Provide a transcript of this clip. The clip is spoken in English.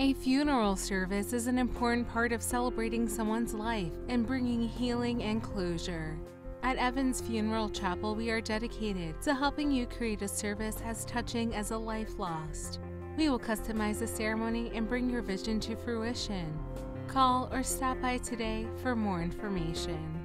A funeral service is an important part of celebrating someone's life and bringing healing and closure. At Evans Funeral Chapel, we are dedicated to helping you create a service as touching as a life lost. We will customize the ceremony and bring your vision to fruition. Call or stop by today for more information.